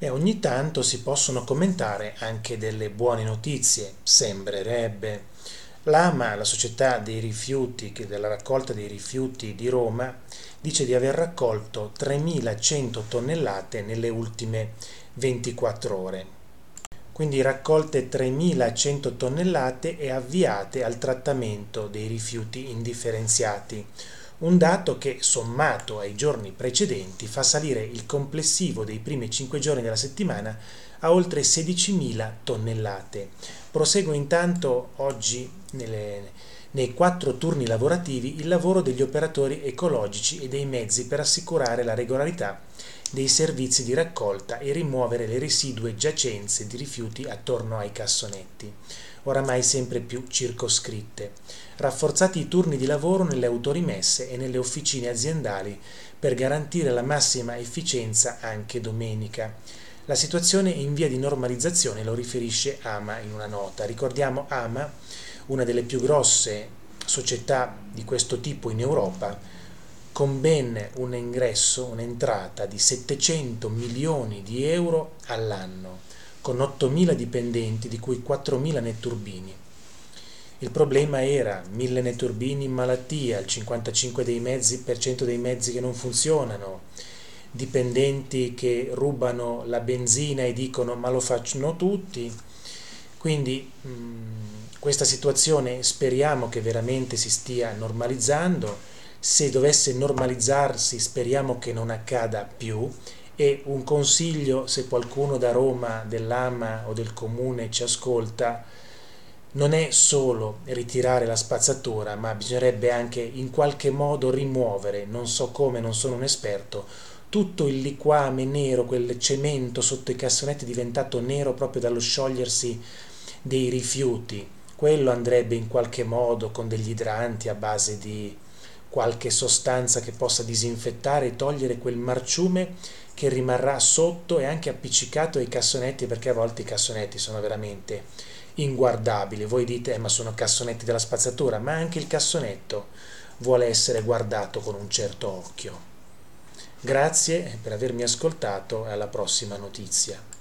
e ogni tanto si possono commentare anche delle buone notizie, sembrerebbe. L'AMA, la società dei rifiuti, della raccolta dei rifiuti di Roma, dice di aver raccolto 3.100 tonnellate nelle ultime 24 ore. Quindi raccolte 3.100 tonnellate e avviate al trattamento dei rifiuti indifferenziati, un dato che, sommato ai giorni precedenti, fa salire il complessivo dei primi 5 giorni della settimana a oltre 16.000 tonnellate. Prosegue intanto oggi, nei 4 turni lavorativi, il lavoro degli operatori ecologici e dei mezzi per assicurare la regolarità dei servizi di raccolta e rimuovere le residue giacenze di rifiuti attorno ai cassonetti, oramai sempre più circoscritte. Rafforzati i turni di lavoro nelle autorimesse e nelle officine aziendali per garantire la massima efficienza anche domenica. La situazione è in via di normalizzazione, lo riferisce AMA in una nota. Ricordiamo AMA, una delle più grosse società di questo tipo in Europa, con ben un ingresso, un'entrata di 700 milioni di euro all'anno, con 8.000 dipendenti, di cui 4.000 netturbini. Il problema era 1.000 netturbini in malattia, il 55% dei mezzi che non funzionano, dipendenti che rubano la benzina e dicono ma lo facciano tutti. Quindi questa situazione speriamo che veramente si stia normalizzando. Se dovesse normalizzarsi speriamo che non accada più. E un consiglio, se qualcuno da Roma, dell'AMA o del comune ci ascolta, non è solo ritirare la spazzatura, ma bisognerebbe anche in qualche modo rimuovere, non so come, non sono un esperto, tutto il liquame nero, quel cemento sotto i cassonetti diventato nero proprio dallo sciogliersi dei rifiuti. Quello andrebbe in qualche modo con degli idranti a base di qualche sostanza che possa disinfettare e togliere quel marciume che rimarrà sotto e anche appiccicato ai cassonetti, perché a volte i cassonetti sono veramente inguardabili. Voi dite, ma sono cassonetti della spazzatura, ma anche il cassonetto vuole essere guardato con un certo occhio. Grazie per avermi ascoltato e alla prossima notizia.